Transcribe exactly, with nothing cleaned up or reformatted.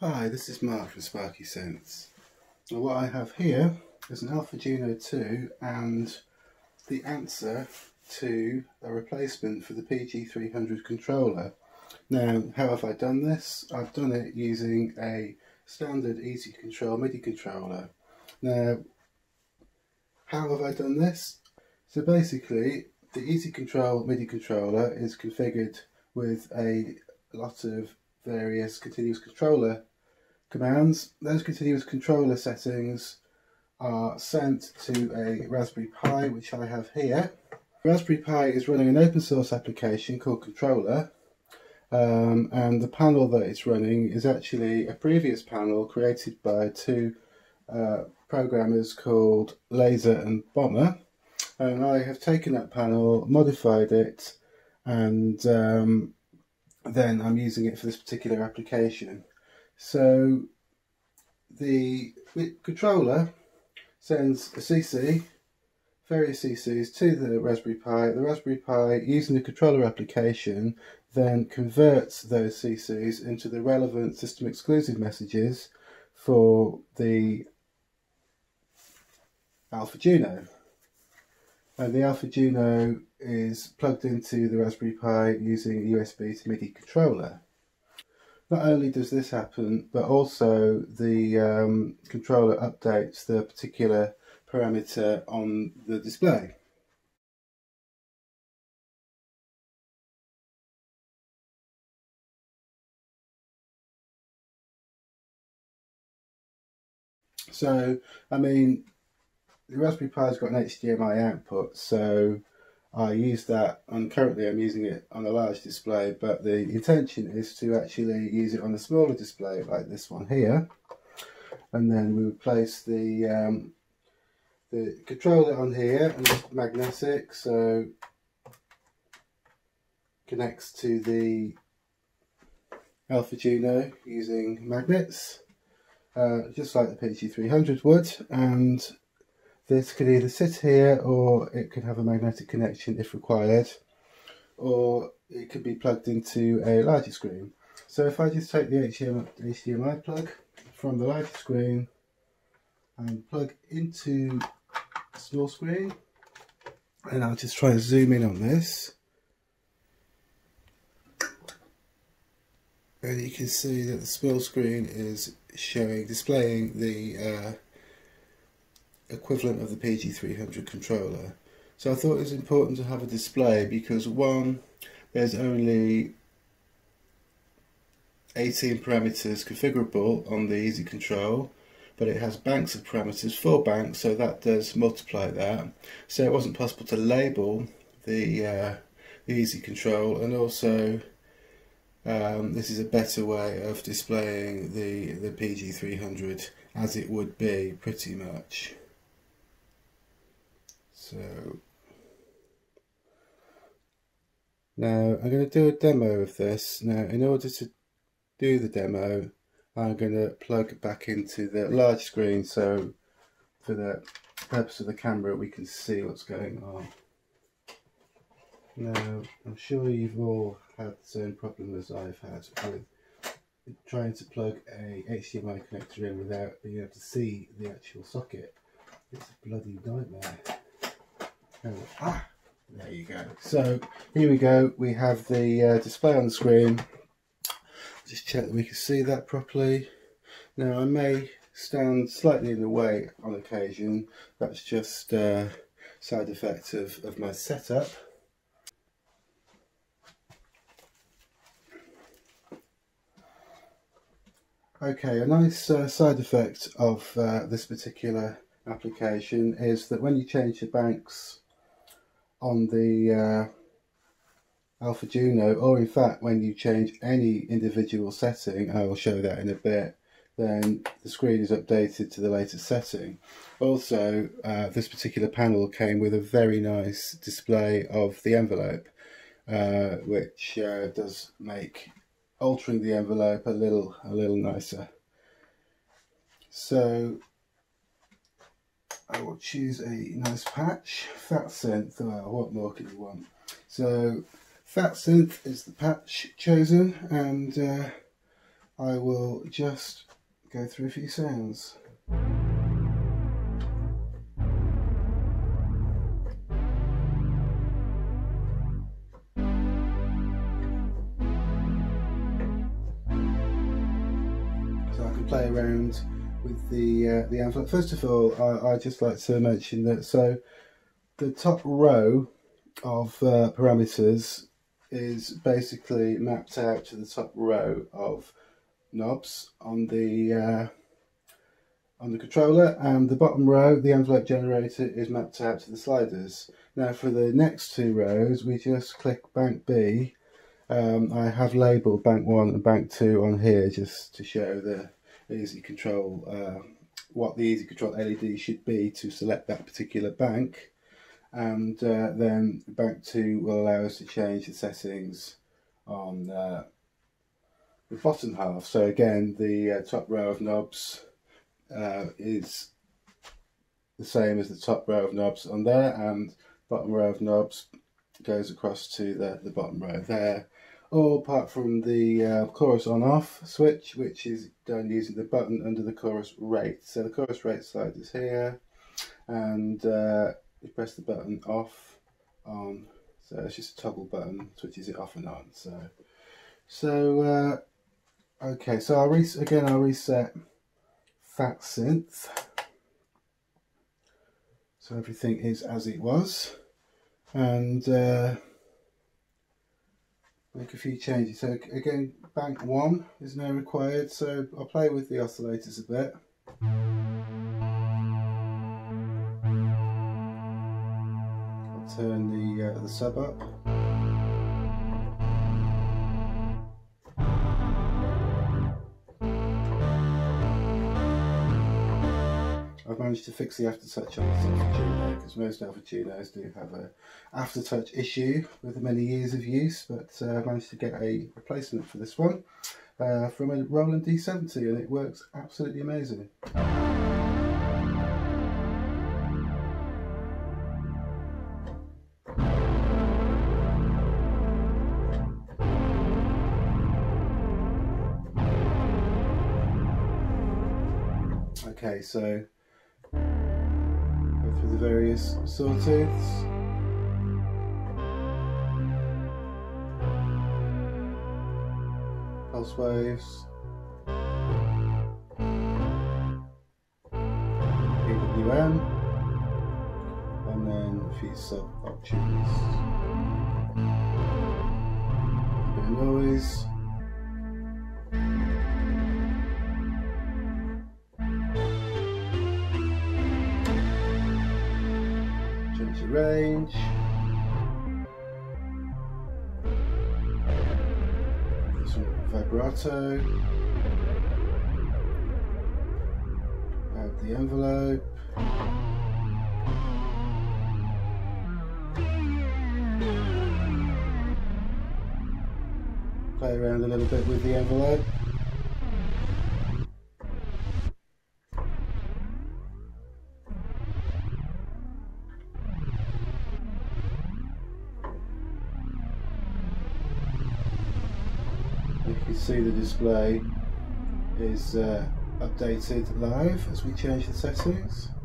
Hi, this is Mark from SparkySense. Now what I have here is an Alpha Juno two and the answer to a replacement for the P G three hundred controller. Now, how have I done this? I've done it using a standard EasyControl Midi controller. Now, how have I done this? So basically, the EasyControl Midi controller is configured with a lot of various continuous controller commands. Those continuous controller settings are sent to a Raspberry Pi, which I have here. Raspberry Pi is running an open source application called Controller, um, and the panel that it's running is actually a previous panel created by two uh, programmers called Laser and Bomber, and I have taken that panel, modified it, and um, then I'm using it for this particular application. So the controller sends a C C, various C Cs, to the Raspberry Pi. The Raspberry Pi, using the controller application, then converts those C Cs into the relevant system exclusive messages for the Alpha Juno. And the Alpha Juno is plugged into the Raspberry Pi using a U S B to MIDI controller. Not only does this happen, but also the um, controller updates the particular parameter on the display. So, I mean, the Raspberry Pi's got an H D M I output, so I use that, and currently I'm using it on a large display, but the intention is to actually use it on a smaller display like this one here, and then we would place the um, the controller on here, and it's magnetic, so connects to the Alpha Juno using magnets, uh, just like the P G three hundred would, and this can either sit here, or it can have a magnetic connection if required, or it could be plugged into a larger screen. So if I just take the H D M I plug from the larger screen and plug into a small screen, and I'll just try and zoom in on this, and you can see that the small screen is showing, displaying the uh, equivalent of the P G three hundred controller. So I thought it was important to have a display because, one, there's only eighteen parameters configurable on the EasyControl, but it has banks of parameters, four banks, so that does multiply that. So it wasn't possible to label the, uh, the EasyControl, and also um, this is a better way of displaying the, the P G three hundred as it would be, pretty much. So now I'm going to do a demo of this. Now, in order to do the demo, I'm going to plug back into the large screen, so for the purpose of the camera we can see what's going on. Now, I'm sure you've all had the same problem as I've had with trying to plug a H D M I connector in without being able to see the actual socket. It's a bloody nightmare. Oh, ah, there you go. So here we go, we have the uh, display on the screen. Just check that we can see that properly. Now, I may stand slightly in the way on occasion, that's just a uh, side effect of, of my setup. Okay, a nice uh, side effect of uh, this particular application is that when you change the banks on the uh, Alpha Juno, or in fact when you change any individual setting, I will show that in a bit, then the screen is updated to the latest setting. Also, uh, this particular panel came with a very nice display of the envelope, uh, which uh, does make altering the envelope a little a little nicer. So I will choose a nice patch, FatSynth. Oh, what more could you want? So FatSynth is the patch chosen, and uh, I will just go through a few sounds. Play around with the uh, the envelope. First of all, I, I just like to mention that so the top row of uh, parameters is basically mapped out to the top row of knobs on the uh, on the controller, and the bottom row, the envelope generator, is mapped out to the sliders. Now for the next two rows, we just click Bank B. Um, I have labelled Bank One and Bank Two on here just to show the EasyControl, uh, what the EasyControl L E D should be to select that particular bank, and uh, then Bank two will allow us to change the settings on uh, the bottom half. So again, the uh, top row of knobs uh, is the same as the top row of knobs on there, and bottom row of knobs goes across to the, the bottom row there. All apart from the uh, chorus on-off switch, which is done using the button under the chorus rate. So the chorus rate slide is here, and uh, you press the button off, on. So it's just a toggle button, switches it off and on. So, so uh, okay. So I'll res again. I'll reset that synth, so everything is as it was, and. Uh, Make a few changes. So again, bank one is now required, so I'll play with the oscillators a bit. I'll turn the, uh, the sub up. I've managed to fix the aftertouch on this Alpha Juno, because most Alpha Junos do have an aftertouch issue with many years of use, but uh, I've managed to get a replacement for this one uh, from a Roland D seventy, and it works absolutely amazing. Okay, so the various sawtooths. Pulse waves. E W M. And then a few sub options. A bit of noise. Range, some vibrato, add the envelope, play around a little bit with the envelope. See the display is uh, updated live as we change the settings.